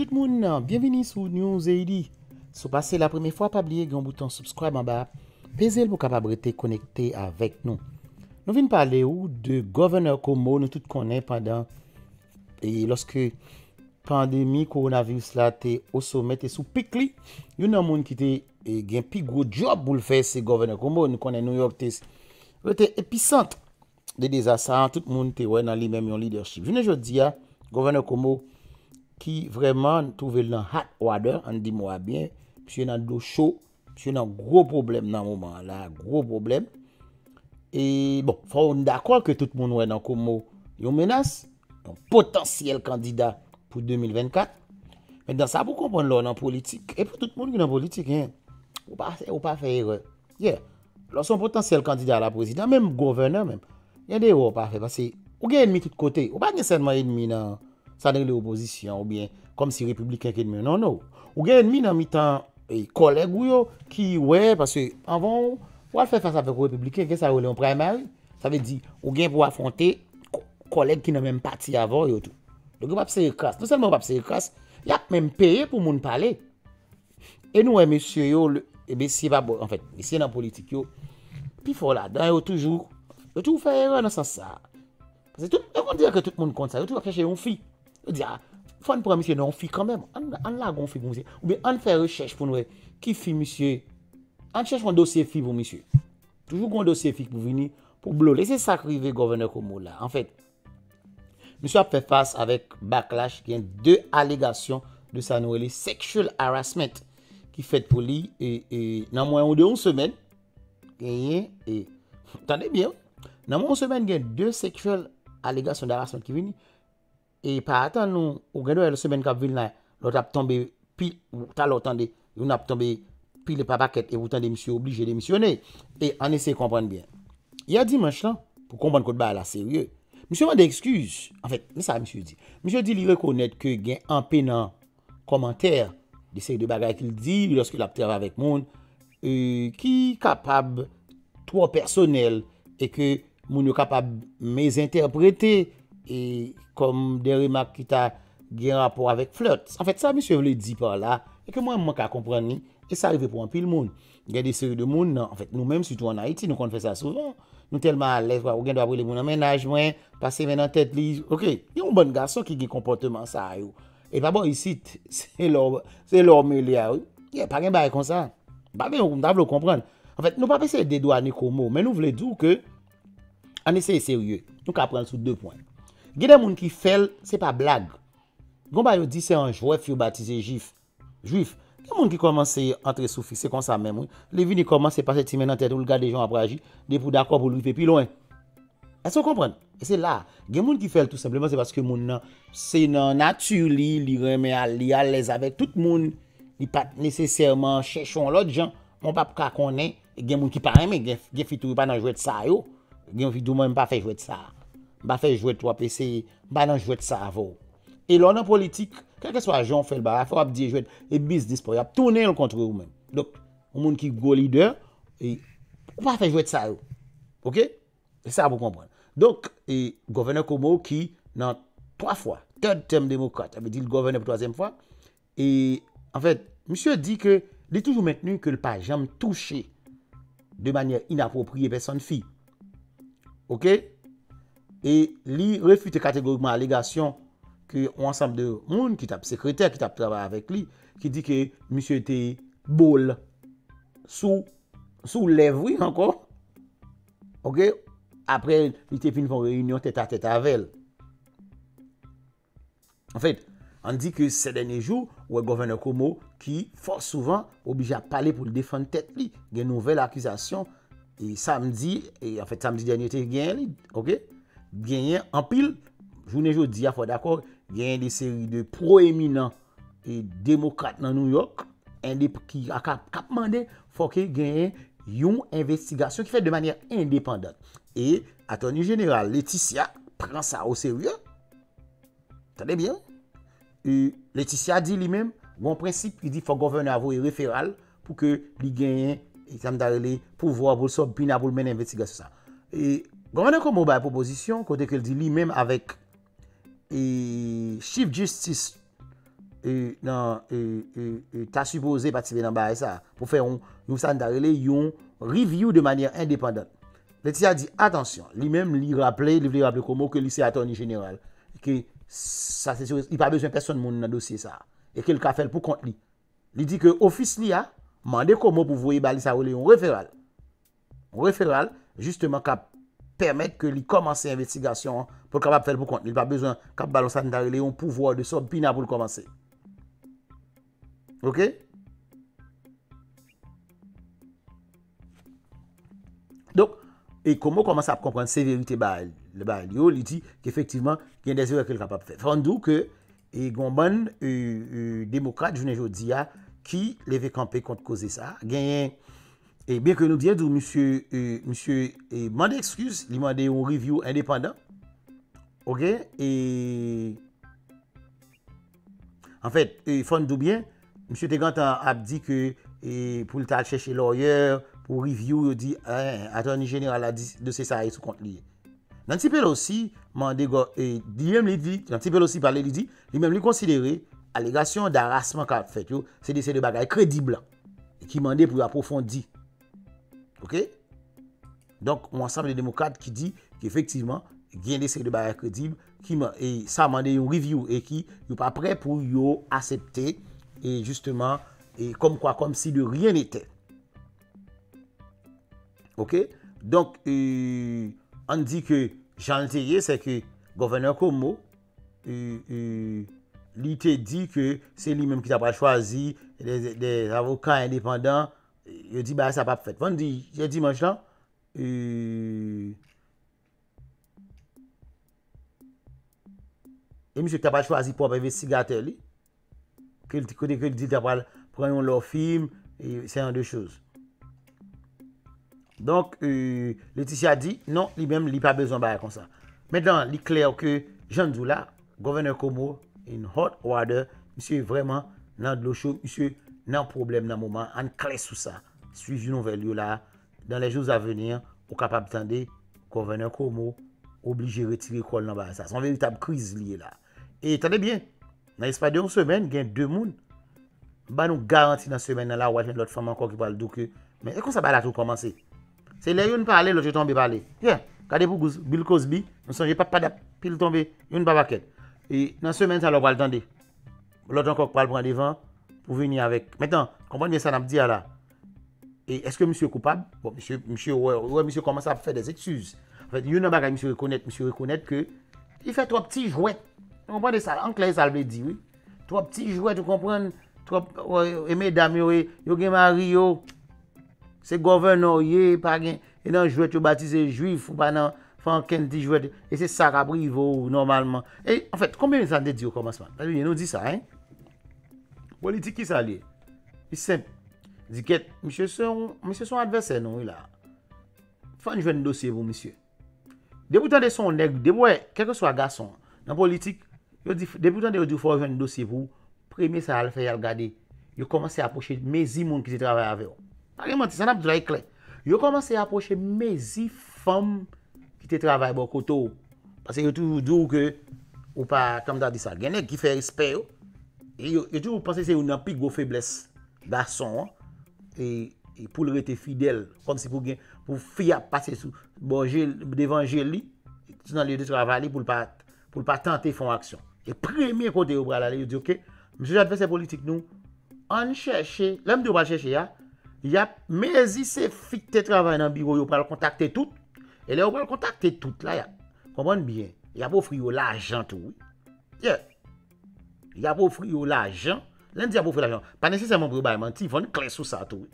petite moun, bienvenue sur NewsHealthy. Si vous passez la première fois, pas oublier grand bouton subscribe en bas. Pesez pour capable de connecter avec nous. Nous venons parler de gouverneur Cuomo, nous tout connaissons pendant et lorsque pandémie coronavirus là était au sommet et sous pic li, il y a monde qui était gain plus gros job pour le faire c'est gouverneur Cuomo, nous connaissons New York était épicentre de désastre, tout le monde était dans lui même un leadership. Je ne dis à gouverneur Cuomo qui vraiment trouvé dans hot water, on dit moi bien, monsieur dans l'eau chaude, monsieur dans gros problème dans moment là, gros problème. Et bon, faut d'accord que tout le monde est dans Cuomo, une menace, un potentiel candidat pour 2024. Maintenant ça pour comprendre l'on en politique et pour tout le monde qui est en politique hein, ou pas faire erreur. Yeah. Lorsqu'on potentiel candidat à la présidence, même gouverneur même, il y a des ou pas faire parce que ou gagne ennemi tout côté, ou pas seulement ennemi dans ça dans l'opposition ou bien comme si républicain qui ennemi. Non. Ou gagne ennemi dans mi-temps collègue ou qui ouais parce que avant ou faire face avec les républicains, qu'est-ce que ça en primaire? Ça veut dire ou gagne pour affronter collègues qui n'ont même pas parti avant et tout. Donc, pas c'est crasse. Non seulement pas c'est crasse, il a même payé pour moun parler. Et nous, monsieur, en fait, monsieur dans la politique, puis faut là-dedans, yo toujours, yo tout fait erreur dans ce sens ça. Parce que tout, on dirait que tout le monde compte ça, yo toujours chercher une fille. Yo dit, ah, faut nous prendre monsieur dans une fille quand même. On l'a gon fille pour monsieur. Ou bien, on fait recherche pour nous, qui fille monsieur. On cherche un dossier fille pour monsieur. Toujours un dossier fille pour venir, pour bloquer. C'est ça qu'arrive gouverneur Cuomo là. En fait, monsieur a fait face avec backlash qui a deux allégations de sa nouvelle sexual harassment qui fait pour lui et dans moins de 11 semaines et attendez bien dans moins de 11 semaines il y a deux sexual allégations d'harassment qui viennent et par attendre nous au gré de la semaine qui vient là l'autre a tombé pile t'as l'entendez on a tombé pile par paquet et pourtant des monsieur obligé de démissionner et on essaie de comprendre bien il y a dimanche là pour comprendre que bah là sérieux monsieur m'a des excuses. En fait, mais ça monsieur dit. Monsieur dit il reconnaît que gain en peinant commentaire des séries de bagages qu'il dit lorsque il a travaillé avec monde qui capable trop personnel et que monde capable mésinterpréter et comme des remarques qui t'a gain rapport avec flirt. En fait, ça monsieur le dit par là et que moi manque à comprendre et ça arrive pour un pile monde. Il y a des séries de monde en fait nous-mêmes surtout en Haïti nous on fait ça souvent. Nous tellement à l'aise, ou bien d'après les gens en ménage, passer maintenant tête lise. Ok, il y a un bon garçon qui a un comportement ça. Et pas bon ici, c'est leur milieu. Il n'y a pas de bail comme ça. On doit le comprendre. En fait, nous ne pouvons pas essayer de dédouaner Cuomo, mais nous voulons dire que, on essaie sérieux. Nous pouvons prendre sur deux points. Il y a des gens qui font, ce n'est pas blague. Quand on dit que c'est un joueur qui est baptisé juif, tout le monde qui commence à entrer sous c'est comme ça même. Les vignes commencent à passer dans la tête, le gars des gens après agir, des pour d'accord pour lui faire plus loin. Est-ce qu'on comprend? Et c'est là. Il y a des gens qui font tout simplement, c'est parce que c'est dans la nature, il remet à l'aise avec tout le monde. Il pas nécessairement cherchons l'autre gens. Mon papa connaît, il y a des gens qui parlent, mais il ne pas jouer de ça. Il y a des gens qui ne pas faire jouer de ça. Il ne faire jouer de 3PC, il ne pas jouer de ça. Et l'on en politique, quel que soit Jean fait le bar, il faut dire jouer et business pour tourner le contre vous-même. Donc, le monde qui est gros leader, il ne faut pas faire jouer de ça. OK? C'est ça pour comprendre. Donc, le gouverneur Cuomo qui, dans trois fois, third term démocrate, avait dit le gouverneur pour troisième fois, et en fait, monsieur dit que il est toujours maintenu que le pas jamais touché de manière inappropriée personne fille. OK? Et il refute catégoriquement l'allégation que ensemble de monde qui tape secrétaire qui tape travail avec lui qui dit que monsieur était bol sous lèvres oui, encore OK après il était fini pour réunion tête à tête avec elle. En fait on dit que ces derniers jours le gouverneur Cuomo qui fort souvent obligé à parler pour le défendre tête lui il y a une nouvelle accusation et samedi et en fait samedi dernier était gagné OK gagné en pile journée aujourd'hui à faut d'accord il y a des séries de proéminents et démocrates dans New York qui a demandé faut qu'il y ait une investigation qui fait de manière indépendante et attorney général Letitia prend ça au sérieux. Attendez bien. Letitia dit lui-même bon principe il dit faut gouverneur avoir un référal pour que il gagne ça me donne pouvoir pour subpoena pour mener investigation ça. Et gouverneur Cuomo ba proposition côté qu'il dit lui-même avec et Chief Justice t'as supposé participer dans le ça pour faire un review de manière indépendante. Letitia a dit attention, lui-même lui rappelait, lui rappelait comment que le sénateur général que ça c'est il pas besoin personne monde dans dossier ça et qu'il a fait pour compte lui. Il dit que office li a mandé comment pour voyer bali ça un référal. Un référal justement qui permettre que lui commence l'investigation pour capable faire pour compte, il pas besoin cap balancer dans un pouvoir de subpoena pour commencer. OK? Donc, et comment commence à comprendre sévérité le balio, il dit qu'effectivement, il y a des erreurs qu'il est capable de faire. Fandou que et Gomban démocrate journée aujourd'hui qui levé camper contre causer ça, gagné et bien que nous disions d'où monsieur monsieur demande excuse, il demande un review indépendant. OK et en fait, Fandou bien monsieur Tegantan a dit que pour le chercher lawyer pour review, il dit attorney général a dit de ça et sous compte lié. Nancy Pelosi mandé lui-même lui dit, Nancy Pelosi parlait lui dit, lui-même lui considérer allégation d'harcèlement qu'a fait yo, c'est des bagages crédibles et qui mandé pour approfondir. OK? Donc on ensemble des démocrates qui dit qu'effectivement, il y a des séries de bagages crédibles qui et ça mandé une review et qui n'est pas prêt pour yo accepter et justement et comme quoi comme si de rien n'était. OK? Donc on dit que Jean Letellier, c'est que gouverneur Cuomo lui te dit que c'est lui-même qui n'a pas choisi des avocats indépendants. Il dit bah ça pas fait. On dit j'ai dimanche là et monsieur qui n'a pas choisi pour investigateur lui que il dit d'avoir prendre leur film et c'est un deux choses. Donc, Letitia dit, non, lui-même, il n'a pas besoin de faire comme ça. Maintenant, il est clair que Jean Doula, gouverneur Cuomo, in hot water, monsieur vraiment dans de l'eau chaude, monsieur n'a problème dans le moment, en clé sous ça. Suivez une nouvelle là, dans les jours à venir, on est capable d'attendre gouverneur Cuomo obligé de retirer le col dans le ça. C'est une véritable crise liée là. Et attendez bien, dans l'espace d'une semaine, il y a deux personnes. Bah, nous garantis dans la semaine là, ou il y a l'autre femme encore qui parle de que. Mais est-ce que ça va là tout commencer? C'est là où on parle, l'autre tombe parler. Tiens, regardez pour Bill Cosby, nous sommes pas pile tombé, une babaquette. Et dans semaine ça leur va attendre. L'autre encore va prendre devant pour venir avec. Maintenant, comprenez bien ça n'a dire là. Et est-ce que monsieur est coupable? Bon monsieur commence à faire des excuses. En fait, il y a pas monsieur reconnaître que il fait trois petits jouets. Vous comprenez ça? En clair ça veut dire oui. Trois petits jouets, tu comprends? Trois et mesdames yo gen Mario. C'est gouverneur, il pas et dans jouet tu baptisé juif ou pas dans fanken di jouet et c'est ça qu'a privo normalement. Et en fait, combien ça te dit au commencement? Il nous dit ça hein. Politique qui ça lié. Il simple. Dit que monsieur son adversaire non il a. Faut jouer un dossier pour monsieur. Débutant de son nèg, ouais, quel que soit garçon dans politique, il dit débutant de faut jouer un dossier pour premier ça le faire regarder. Il commence à approcher mes monde qui travaille avec eux. Ça n'a pas clair. Yo commencé à approcher mes femmes qui te travaillent beaucoup tôt. Parce que yo toujours dit que ou pas comme t'as dit ça, gen qui fait respect yo. Et yo toujours pensé c'est une plus grosse faiblesse garçon et pour le rester fidèle comme si pour fille à passer sous bon devant Gélie dans le lieu de travail pour pas tenter font action. Et premier côté yo bral aller yo dit OK, monsieur l'adversaire politique nous on chercher, l'homme doit chercher ya. Il y a mais si c'est fitte travail dans bureau yo pral contacter tout et là on pral contacter tout là ya comprendre bien il y a pour offrir l'argent tout yeah il y a pour offrir l'argent lundi a pour offrir l'argent pas nécessairement pour bail menti vont clé sous ça tout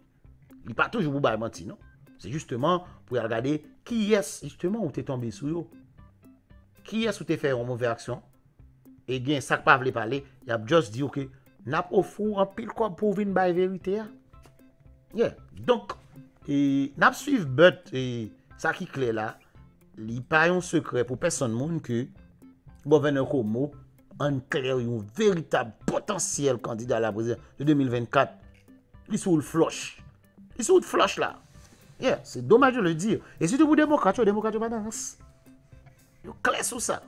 il pas toujours pour bail menti non c'est justement pour regarder qui est justement où t'es tombé sous yo qui est où t'es fait une mauvaise action et bien ça pas veut parler il a juste dit OK n'a pas offrir en pile quoi pour venir bail vérité ya. Yeah. Donc, n'a pas suivi but et ça qui clé là, il n'y a pas un secret pour personne monde que gouverneur Cuomo en clair un véritable potentiel candidat à la présidence de 2024. Il sous le flush. Il sous le flush là. Yeah, c'est dommage de le dire. Et surtout pour les démocrates, les démocrates pas d'avance. Ils sont clairs sur ça.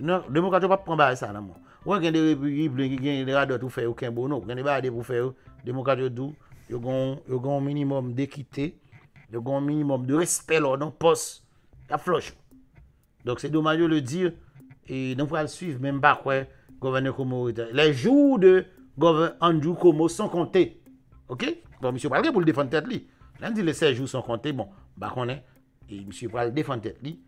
Non, la démocratie ne peut pas prendre ça. Il y a des républicains qui ont des radars pour faire aucun bon. Il y a des radars pour faire. La démocratie doux. Il y a un minimum d'équité. Il y a un minimum de respect dans le poste. La floche. Donc c'est dommage de le dire. Et donc on va le suivre même pas quoi. Gouverneur Cuomo. Les jours de Andrew Cuomo sont comptés. OK? Bon, monsieur Palgué pour le défendre tête lui. Là, on dit les 16 jours sont comptés. Bon, bah qu'on est. Et monsieur Palgué défendre tête lui.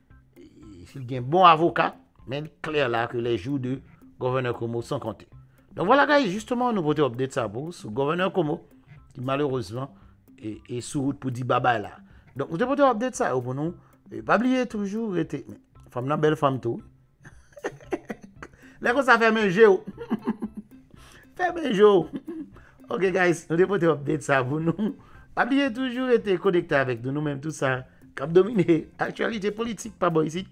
S'il y a un bon avocat, mais clair là que les jours de gouverneur Cuomo sont comptés. Donc voilà, guys, justement, nous portons update ça pour le gouverneur Cuomo, qui malheureusement est sur route pour dire bye bye là. Donc nous portons update ça pour nous. Et pas oublier toujours, était femme la belle femme tout. Là, ça fait mes jeux. Fait mes jeux. OK, guys, nous devons update ça pour nous. Pas oublier toujours, été connecté avec nous-mêmes, tout ça. Cap dominé, actualité politique, pas bon ici.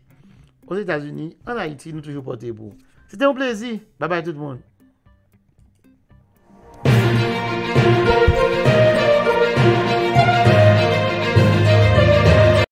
Aux États-Unis, en Haïti, nous toujours porter pour. C'était un plaisir. Bye bye tout le monde.